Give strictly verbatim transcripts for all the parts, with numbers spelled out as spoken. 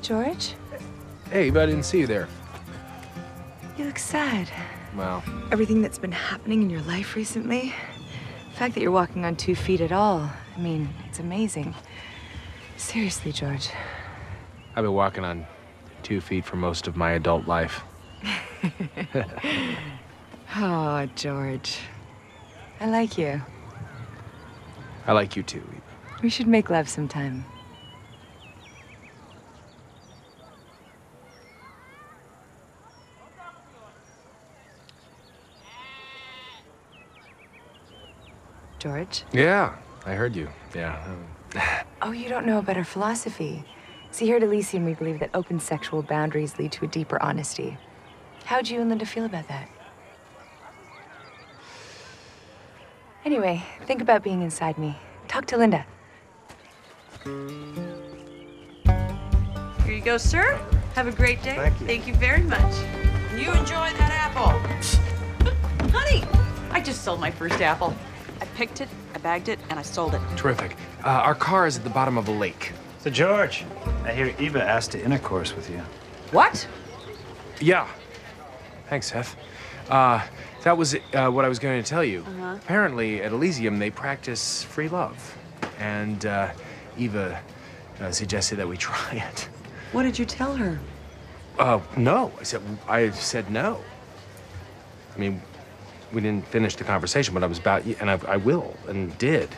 Hey, George. Hey, but I didn't see you there. You look sad. Well. Everything that's been happening in your life recently. The fact that you're walking on two feet at all. I mean, it's amazing. Seriously, George. I've been walking on two feet for most of my adult life. Oh, George. I like you. I like you too, Eva. We should make love sometime. George? Yeah, I heard you. Yeah. Oh, you don't know about our philosophy. See, here at Elysium, we believe that open sexual boundaries lead to a deeper honesty. How do you and Linda feel about that? Anyway, think about being inside me. Talk to Linda. Here you go, sir. Have a great day. Thank you. Thank you very much. You enjoy that apple. Honey, I just sold my first apple. I picked it, I bagged it, and I sold it. Terrific. Uh, our car is at the bottom of a lake. So, George, I hear Eva asked to intercourse with you. What? Yeah. Thanks, Hef. Uh, that was uh, what I was going to tell you. Uh-huh. Apparently, at Elysium, they practice free love. And uh, Eva uh, suggested that we try it. What did you tell her? Uh, no. I said, I said no. I mean, we didn't finish the conversation, but I was about, and I, I will, and did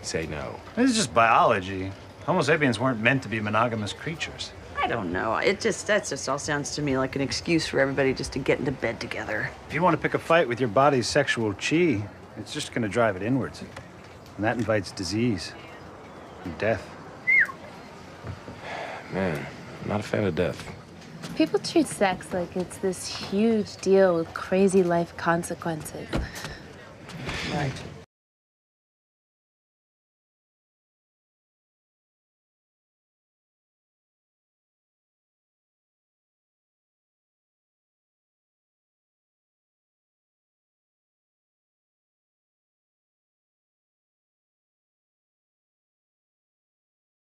say no. This is just biology. Homo sapiens weren't meant to be monogamous creatures. I don't know. It just, that just all sounds to me like an excuse for everybody just to get into bed together. If you want to pick a fight with your body's sexual chi, it's just going to drive it inwards. And that invites disease and death. Man, I'm not a fan of death. People treat sex like it's this huge deal with crazy life consequences. Right.